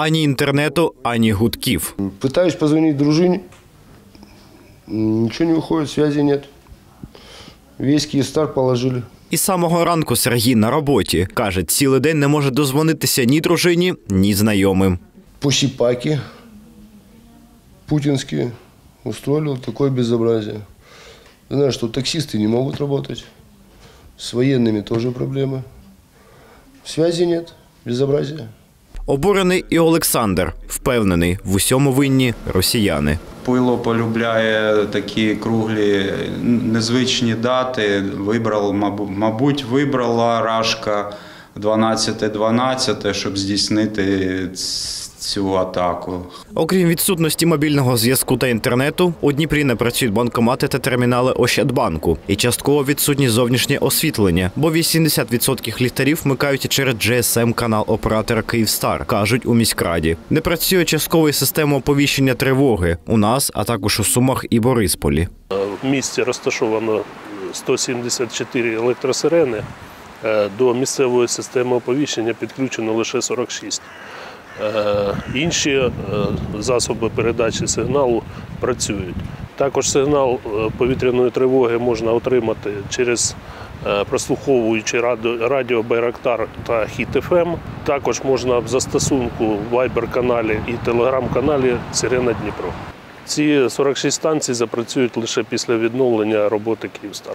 ані інтернету, ані гудків. Пытаюсь позвонить дружині, нічого не виходить, зв'язку нет. Весь Київстар положили. Із самого ранку Сергій на роботі. Каже, цілий день не може дозвонитися ні дружині, ні знайомим. Посіпаки путінські устроили таке безобразие. Знаєш, що таксисти не можуть працювати, з воєнними теж проблеми. Зв'язку немає, безобразие. Обурений і Олександр. Впевнений, в усьому винні росіяни. Пило полюбляє такі круглі, незвичні дати. Вибрав, мабуть, вибрала Рашка 12-12, щоб здійснити цю атаку. Окрім відсутності мобільного зв'язку та інтернету, у Дніпрі не працюють банкомати та термінали Ощадбанку. І частково відсутні зовнішнє освітлення, бо 80% ліхтарів вмикають через GSM-канал оператора «Київстар», кажуть у міськраді. Не працює часткова система оповіщення тривоги у нас, а також у Сумах і Борисполі. В місті розташовано 174 електросирени, до місцевої системи оповіщення підключено лише 46. Інші засоби передачі сигналу працюють. Також сигнал повітряної тривоги можна отримати через прослуховуючі радіо «Байрактар» та «Хіт-ФМ». Також можна в застосунку в Viber-каналі і Telegram-каналі «Сирена Дніпро». Ці 46 станцій запрацюють лише після відновлення роботи «Київстар».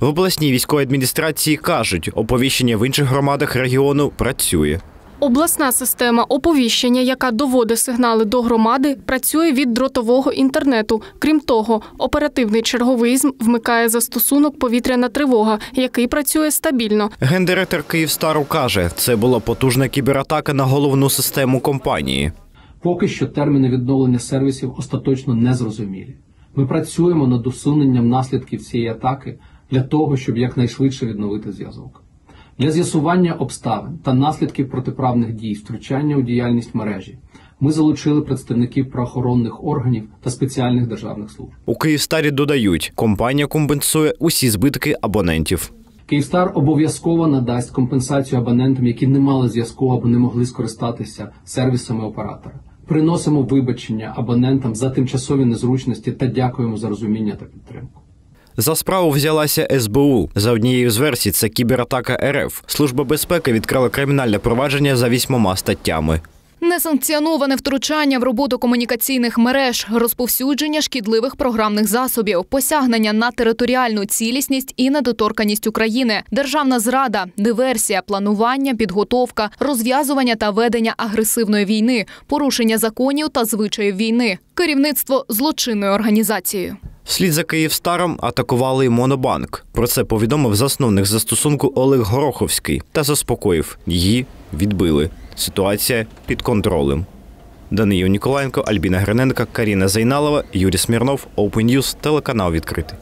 В обласній військовій адміністрації кажуть, оповіщення в інших громадах регіону працює. Обласна система оповіщення, яка доводить сигнали до громади, працює від дротового інтернету. Крім того, оперативний черговизм вмикає застосунок «Повітряна тривога», який працює стабільно. Гендиректор «Київстару» каже, це була потужна кібератака на головну систему компанії. Поки що терміни відновлення сервісів остаточно не зрозумілі. Ми працюємо над усуненням наслідків цієї атаки для того, щоб якнайшвидше відновити зв'язок. Для з'ясування обставин та наслідків протиправних дій, втручання у діяльність мережі, ми залучили представників правоохоронних органів та спеціальних державних служб. У «Київстарі» додають, компанія компенсує усі збитки абонентів. «Київстар» обов'язково надасть компенсацію абонентам, які не мали зв'язку або не могли скористатися сервісами оператора. Приносимо вибачення абонентам за тимчасові незручності та дякуємо за розуміння та підтримку. За справу взялася СБУ. За однією з версій, це кібератака РФ. Служба безпеки відкрила кримінальне провадження за 8 статтями. Несанкціоноване втручання в роботу комунікаційних мереж, розповсюдження шкідливих програмних засобів, посягнення на територіальну цілісність і недоторканність України, державна зрада, диверсія, планування, підготовка, розв'язування та ведення агресивної війни, порушення законів та звичаїв війни, керівництво злочинною організацією. Вслід за «Київстаром» атакували й Монобанк. Про це повідомив засновник застосунку Олег Гороховський та заспокоїв – її відбили. Ситуація під контролем. Данило Ніколаєнко, Альбіна Гриненко, Карина Зайналова, Юрій Смірнов, Open News, телеканал «ВІДКРИТИЙ».